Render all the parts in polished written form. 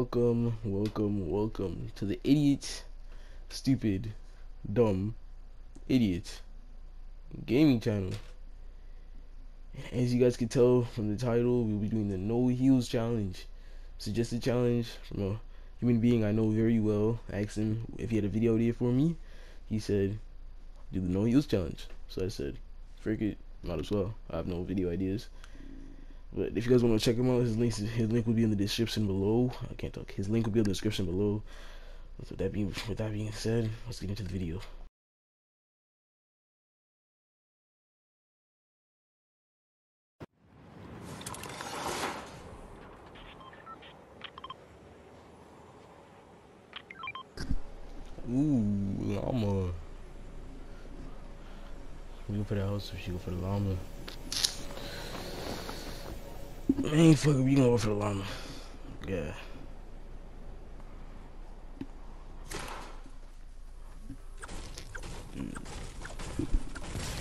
Welcome to the idiot, stupid, dumb, idiot gaming channel. As you guys can tell from the title, we'll be doing the No Heels Challenge. Suggested challenge from a human being I know very well. I asked him if he had a video idea for me. He said, do the No Heels Challenge. So I said, frick it, might as well. I have no video ideas. But if you guys want to check him out, his link will be in the description below. I can't talk. His link will be in the description below. So with that being said, let's get into the video. Ooh, llama. We go for the house if she go for the llama. Man, fuck it, we gonna go for the llama. Yeah.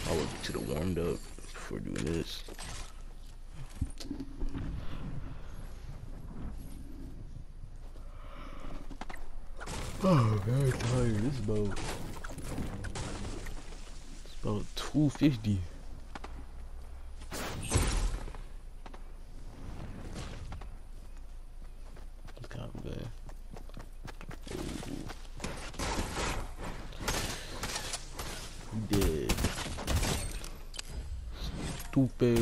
I would get to the warmed up before doing this. Oh, very tired. This boat. It's about 250. Dead. Stupid.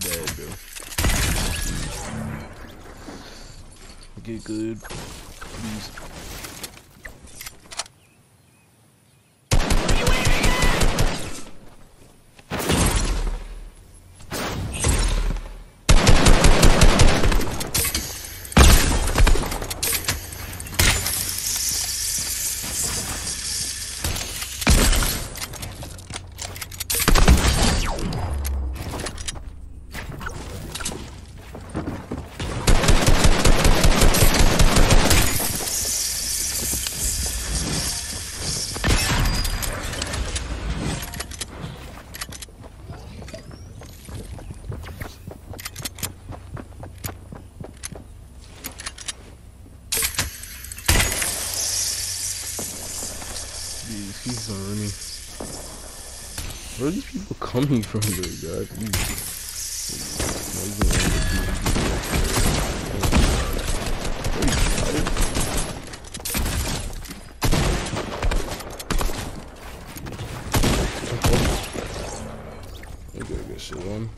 Bad, bro. Get good. Please. These pieces are running. Where are these people coming from, bro? God, okay, I got shit on.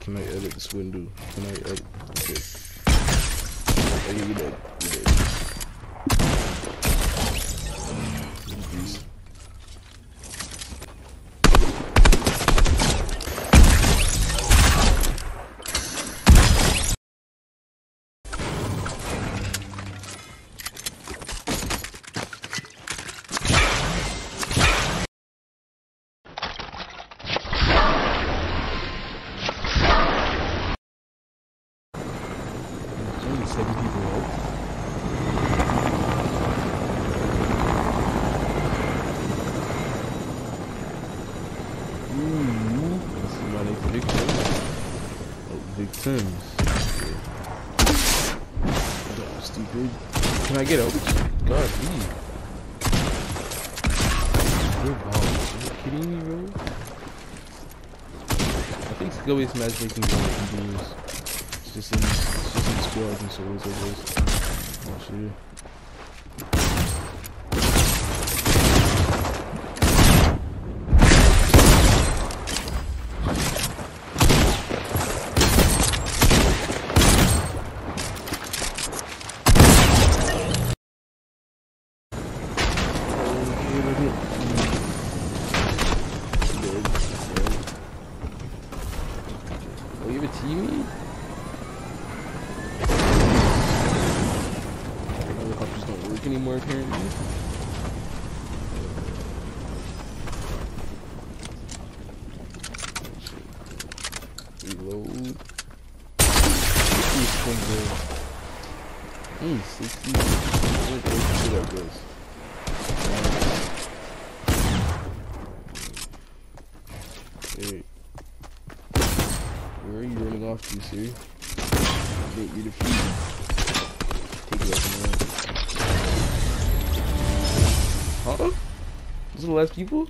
Can I edit this window? Can I edit? Okay. Okay, we dead. We dead. Stupid. Can I get out? God, please. Are you kidding me, bro? I think Skillbase matchmaking games. It's just in squads and solos like this. Oh shit. Anymore apparently. Hey, 60. Where that goes. Hey. Where are you running off to, sir? I can't get a few. Take it off and run. Huh? Those are the last people?